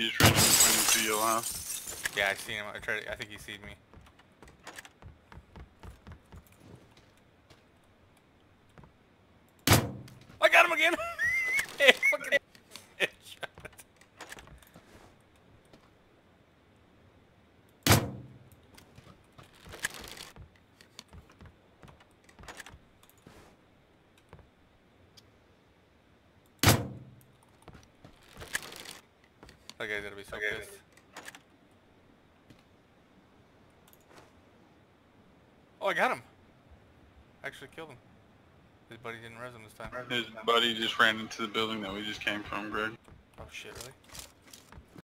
He just randomly pointed to your left. Yeah, I seen him. I think he seed me. I got him again! Hey, fucking headshot. That guy's gonna be so pissed. Oh, I got him! I actually killed him. His buddy didn't res him this time. His buddy just ran into the building that we just came from, Greg. Oh shit, really?